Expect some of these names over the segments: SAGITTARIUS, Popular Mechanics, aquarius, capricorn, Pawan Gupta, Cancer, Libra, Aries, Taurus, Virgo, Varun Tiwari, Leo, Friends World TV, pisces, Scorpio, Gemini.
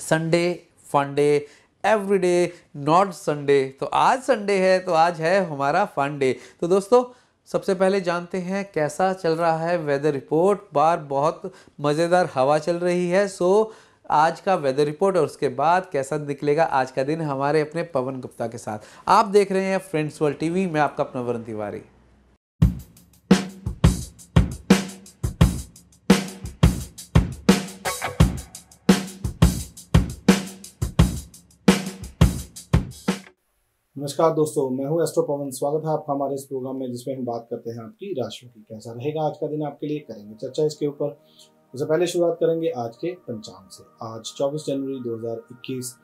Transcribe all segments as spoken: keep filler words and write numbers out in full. Sunday fun day every day, not Sunday. तो आज Sunday है, तो आज है हमारा फन डे। तो दोस्तों सबसे पहले जानते हैं कैसा चल रहा है वेदर रिपोर्ट। बार बहुत मज़ेदार हवा चल रही है। सो आज का वेदर रिपोर्ट और उसके बाद कैसा निकलेगा आज का दिन हमारे अपने पवन गुप्ता के साथ। आप देख रहे हैं फ्रेंड्स वर्ल्ड टीवी में, आपका अपना वरुण तिवारी। नमस्कार दोस्तों, मैं हूं एस्ट्रो पवन। स्वागत है आपका हमारे इस प्रोग्राम में जिसमें हम बात करते हैं आपकी राशियों की। कैसा रहेगा आज का दिन आपके लिए, करेंगे चर्चा इसके ऊपर। उससे पहले शुरुआत करेंगे आज के पंचांग से। आज चौबीस जनवरी दो हज़ार इक्कीस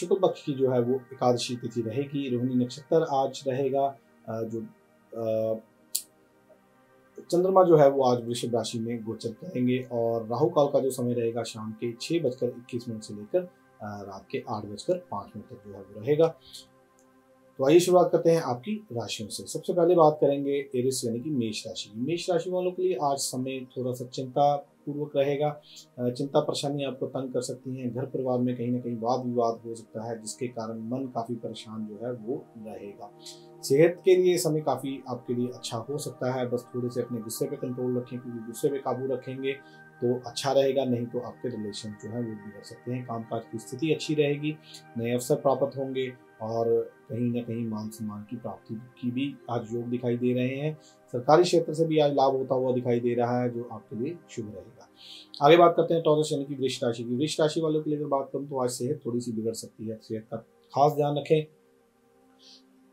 शुक्ल पक्ष की जो है वो एकादशी तिथि रहेगी। रोहिणी नक्षत्र आज रहेगा। जो चंद्रमा जो है वो आज वृषभ राशि में गोचर करेंगे और राहु काल का जो समय रहेगा शाम के छः बजकर इक्कीस मिनट से लेकर रात के आठ बजकर पाँच मिनट तक जो है वो रहेगा। तो आइए शुरुआत करते हैं आपकी राशियों से। सबसे पहले बात करेंगे एरिस यानी कि मेष राशि। मेष राशि वालों के लिए आज समय थोड़ा सा चिंता पूर्वक रहेगा। चिंता परेशानी आपको तंग कर सकती है। घर परिवार में कहीं ना कहीं वाद विवाद हो सकता है जिसके कारण मन काफी परेशान जो है वो रहेगा। सेहत के लिए समय काफी आपके लिए अच्छा हो सकता है। बस थोड़े से अपने गुस्से पे कंट्रोल रखें, क्योंकि गुस्से पे काबू रखेंगे तो अच्छा रहेगा, नहीं तो आपके रिलेशन जो है वो बिगड़ सकते हैं। कामकाज की स्थिति अच्छी रहेगी, नए अवसर प्राप्त होंगे और कहीं ना कहीं मान सम्मान की प्राप्ति की भी आज योग दिखाई दे रहे हैं। सरकारी क्षेत्र से भी आज लाभ होता हुआ दिखाई दे रहा है, जो आपके लिए शुभ रहेगा। आगे बात करते हैं टॉरस यानी कि वृश्चिक राशि की। वृश्चिक राशि वालों के लिए अगर बात करूँ तो आज सेहत थोड़ी सी बिगड़ सकती है। सेहत का खास ध्यान रखें,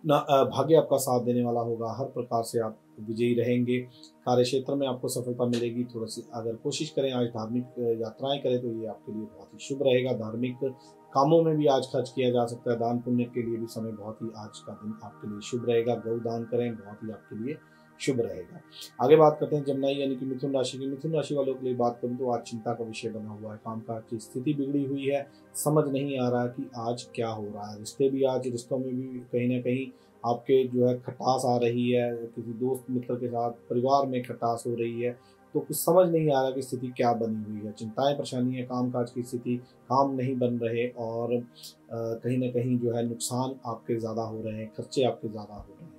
ना भाग्य आपका साथ देने वाला होगा। हर प्रकार से आप विजयी रहेंगे। कार्य क्षेत्र में आपको सफलता मिलेगी। थोड़ा सी अगर कोशिश करें आज धार्मिक यात्राएं करें तो ये आपके लिए बहुत ही शुभ रहेगा। धार्मिक कामों में भी आज खर्च किया जा सकता है। दान पुण्य के लिए भी समय बहुत ही आज का दिन आपके लिए शुभ रहेगा। गौ दान करें, बहुत ही आपके लिए शुभ रहेगा। आगे बात करते हैं जमुनाई यानी कि मिथुन राशि की। मिथुन राशि वालों के लिए बात करूँ तो आज चिंता का विषय बना हुआ है। कामकाज की स्थिति बिगड़ी हुई है, समझ नहीं आ रहा कि आज क्या हो रहा है। रिश्ते भी आज रिश्तों में भी कहीं ना कहीं आपके जो है खटास आ रही है। किसी दोस्त मित्र के साथ परिवार में खटास हो रही है, तो कुछ समझ नहीं आ रहा कि स्थिति क्या बनी हुई है। चिंताएं परेशानी है, कामकाज की स्थिति, काम नहीं बन रहे और कहीं ना कहीं जो है नुकसान आपके ज़्यादा हो रहे हैं, खर्चे आपके ज़्यादा हो रहे हैं।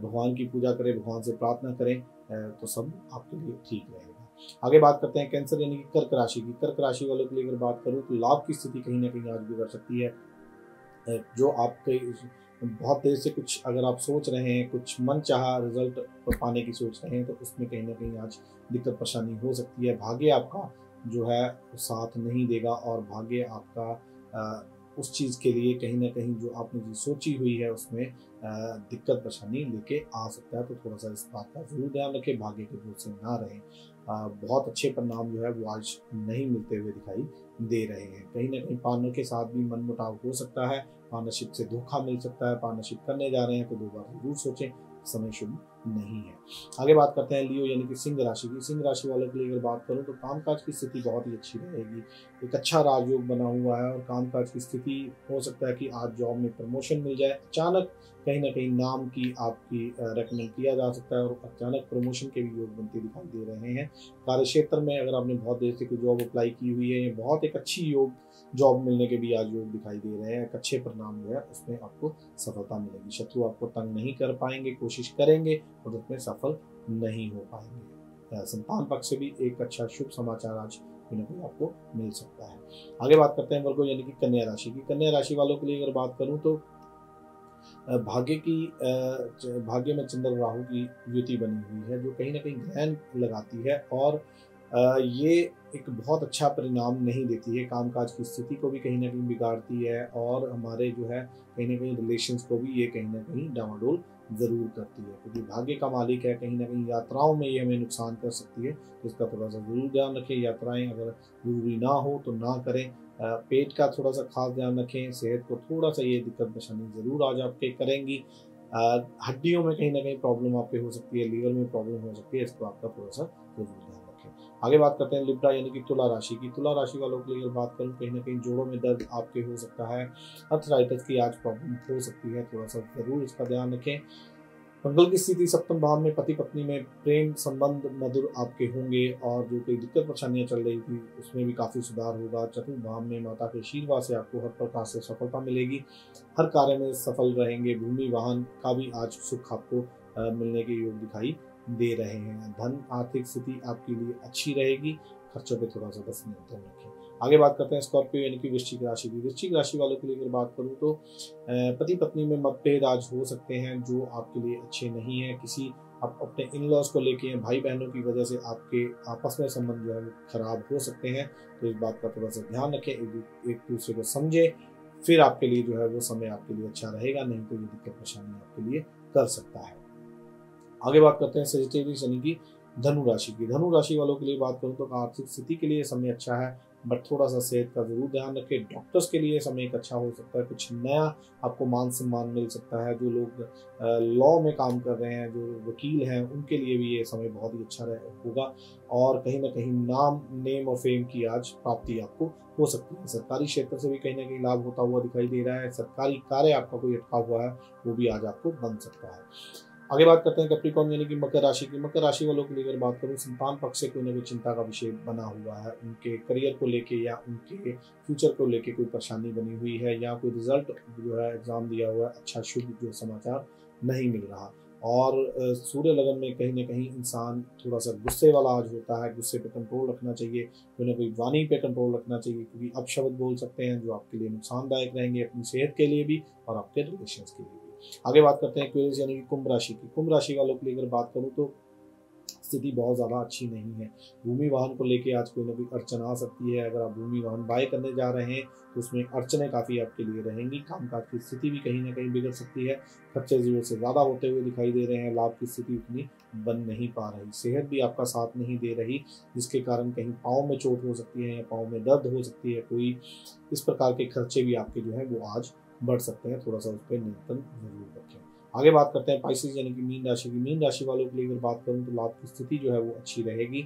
भगवान की पूजा करें, भगवान से प्रार्थना करें तो सब आपके लिए ठीक रहेगा। आगे बात करते हैं कैंसर यानी कि कर्क राशि की। कर्क राशि वालों के लिए अगर बात करूँ तो लाभ की स्थिति कहीं ना कहीं आज बिगड़ सकती है। जो आपके बहुत देर से कुछ अगर आप सोच रहे हैं, कुछ मन चाहा रिजल्ट पाने की सोच रहे हैं, तो उसमें कहीं ना कहीं आज दिक्कत परेशानी हो सकती है। भाग्य आपका जो है साथ नहीं देगा और भाग्य आपका आ, उस चीज़ के लिए कहीं ना कहीं जो आपने जो सोची हुई है उसमें दिक्कत परेशानी लेके आ सकता है। तो थोड़ा सा इस बात का जरूर ध्यान रखें, भाग्य के भरोसे ना रहें। आ, बहुत अच्छे परिणाम जो है वो आज नहीं मिलते हुए दिखाई दे रहे हैं। कहीं ना कहीं पार्टनर के साथ भी मनमुटाव हो सकता है। पार्टनरशिप से धोखा मिल सकता है। पार्टनरशिप करने जा रहे हैं तो दो बार जरूर सोचें, समय शुभ नहीं है। आगे बात करते हैं लियो यानी कि सिंह राशि की। सिंह राशि वालों के लिए अगर बात करूं तो कामकाज की स्थिति बहुत ही अच्छी रहेगी। एक अच्छा राजयोग बना हुआ है और कामकाज की स्थिति हो सकता है कि आज जॉब में प्रमोशन मिल जाए। अचानक कहीं ना कहीं नाम की आपकी रेकमेंड किया जा सकता है और अचानक प्रमोशन के भी योग बनते दिखाई दे रहे हैं। कार्य क्षेत्र में अगर आपने बहुत देर से कोई जॉब अप्लाई की हुई है, बहुत एक अच्छी योग जॉब मिलने के भी आज योग दिखाई दे रहे हैं। एक अच्छे परिणाम जो है उसमें आपको सफलता मिलेगी। शत्रु आपको तंग नहीं कर पाएंगे, कोशिश करेंगे और उसमें सफल नहीं हो पाएंगे। संतान पक्ष से भी एक अच्छा शुभ समाचार आज आपको मिल सकता है। आगे बात करते हैं वर्गो यानी कि कन्या राशि की। कन्या राशि वालों के लिए अगर बात करूं तो भाग्य की भाग्य में चंद्र राहु की युति बनी हुई है, जो कहीं ना कहीं ग्रहण लगाती है और ये एक बहुत अच्छा परिणाम नहीं देती है। कामकाज की स्थिति को भी कहीं ना कहीं बिगाड़ती है और हमारे जो है कहीं ना कहीं रिलेशंस को भी ये कहीं ना कहीं डामाडोल ज़रूर करती है, क्योंकि भाग्य का मालिक है। कहीं ना कहीं यात्राओं में ये हमें नुकसान कर सकती है, तो इसका थोड़ा सा जरूर ध्यान रखें। यात्राएं अगर जरूरी ना हो तो ना करें। पेट का थोड़ा सा खास ध्यान रखें। सेहत को थोड़ा सा ये दिक्कत परेशानी ज़रूर आज आपके करेंगी। हड्डियों में कहीं ना कहीं प्रॉब्लम आपके हो सकती है, लीवर में प्रॉब्लम हो सकती है, इसको आपका थोड़ा सा जरूर ध्यान रखें। आगे बात करते हैं लिब्रा यानी कि तुला राशि की। तुला राशि वालों के लिए अगर बात करूँ कहीं ना कहीं जोड़ों में दर्द आपके हो सकता है। अर्थराइटिस की आज प्रॉब्लम हो सकती है, थोड़ा सा जरूर इसका ध्यान रखें। मंगल की स्थिति सप्तम भाव में पति पत्नी में प्रेम संबंध मधुर आपके होंगे और जो कई दिक्कत परेशानियां चल रही थी उसमें भी काफ़ी सुधार होगा। चतुर्थ भाव में माता के आशीर्वाद से आपको हर प्रकार से सफलता मिलेगी, हर कार्य में सफल रहेंगे। भूमि वाहन का भी आज सुख आपको आ, मिलने के योग दिखाई दे रहे हैं। धन आर्थिक स्थिति आपके लिए अच्छी रहेगी, खर्चों पर थोड़ा सा बस नियंत्रण रखें। आगे बात करते हैं स्कॉर्पियो यानी कि वृश्चिक राशि की। वृश्चिक राशि वालों के लिए अगर बात करूं तो पति पत्नी में मतभेद आज हो सकते हैं जो आपके लिए अच्छे नहीं है। किसी आप अपने इन लॉज को लेके भाई बहनों की वजह से आपके आपस में संबंध जो है खराब हो सकते हैं, तो इस बात का थोड़ा सा ध्यान रखें। एक दूसरे को समझें, फिर आपके लिए जो है वो समय आपके लिए अच्छा रहेगा, नहीं तो ये दिक्कत परेशानी आपके लिए कर सकता है। आगे बात करते हैं सेजिटेरियस यानी कि धनु राशि की। धनु राशि वालों के लिए बात करूँ तो आर्थिक स्थिति के लिए समय अच्छा है, बट थोड़ा सा सेहत का जरूर ध्यान रखें। डॉक्टर्स के लिए समय एक अच्छा हो सकता है, कुछ नया आपको मान सम्मान मिल सकता है। जो लोग लॉ में काम कर रहे हैं, जो वकील हैं, उनके लिए भी ये समय बहुत ही अच्छा होगा और कहीं ना कहीं नाम नेम और फेम की आज प्राप्ति आपको हो सकती है। सरकारी क्षेत्र से भी कहीं ना कहीं लाभ होता हुआ दिखाई दे रहा है। सरकारी कार्य आपका कोई अटका हुआ है वो भी आज आपको बन सकता है। आगे बात करते हैं कैप्रिकॉर्न यानी कि मकर राशि की। मकर राशि वालों के लिए अगर बात करूं संतान पक्ष से कोई ना कोई चिंता का विषय बना हुआ है। उनके करियर को लेके या उनके फ्यूचर को लेके कोई परेशानी बनी हुई है या कोई रिजल्ट जो है एग्जाम दिया हुआ है अच्छा शुभ जो समाचार नहीं मिल रहा। और सूर्य लगन में कहीं ना कहीं इंसान थोड़ा सा गुस्से वाला आज होता है। गुस्से पे कंट्रोल रखना चाहिए, कोई ना कोई वाणी पे कंट्रोल रखना चाहिए क्योंकि अब शब्द बोल सकते हैं जो आपके लिए नुकसानदायक रहेंगे, अपनी सेहत के लिए भी और आपके रिलेशंस के लिए भी। आगे बात करते हैं एक्वेरियस यानी कि कुंभ राशि की। कुंभ राशि वालों के लिए अगर बात करूँ तो स्थिति बहुत ज़्यादा अच्छी नहीं है। भूमि वाहन को लेके आज कोई ना कोई अड़चन आ सकती है। अगर आप भूमि वाहन बाय करने जा रहे हैं तो उसमें अड़चने काफ़ी आपके लिए रहेंगी। कामकाज की स्थिति भी कहीं ना कहीं बिगड़ सकती है। खर्चे जीरो से ज़्यादा होते हुए दिखाई दे रहे हैं। लाभ की स्थिति उतनी बन नहीं पा रही। सेहत भी आपका साथ नहीं दे रही, जिसके कारण कहीं पाँव में चोट हो सकती है या पाँव में दर्द हो सकती है। कोई इस प्रकार के खर्चे भी आपके जो हैं वो आज बढ़ सकते हैं, थोड़ा सा उस पर नियंत्रण जरूर रखें। आगे बात करते हैं पाइसेस यानी कि मीन राशि की। मीन राशि वालों के लिए अगर बात करूं तो लाभ की स्थिति जो है वो अच्छी रहेगी।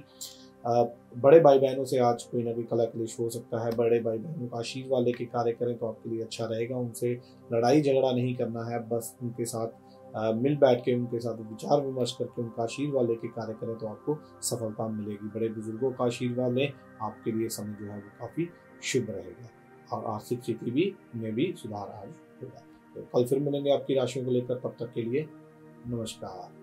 बड़े भाई बहनों से आज कोई ना कोई कला क्लेश हो सकता है। बड़े भाई बहनों का आशीर्वाद लेके कार्य करें तो आपके लिए अच्छा रहेगा। उनसे लड़ाई झगड़ा नहीं करना है, बस उनके साथ आ, मिल बैठ के उनके साथ विचार विमर्श करके उनका आशीर्वाद लेके कार्य करें तो आपको सफलता मिलेगी। बड़े बुजुर्गों का आशीर्वाद लें, आपके लिए समय जो है वो काफ़ी शुभ रहेगा और आर्थिक स्थिति भी में भी सुधार आज होगा। तो कल फिर मिलेंगे आपकी राशियों को लेकर, तब तक के लिए नमस्कार।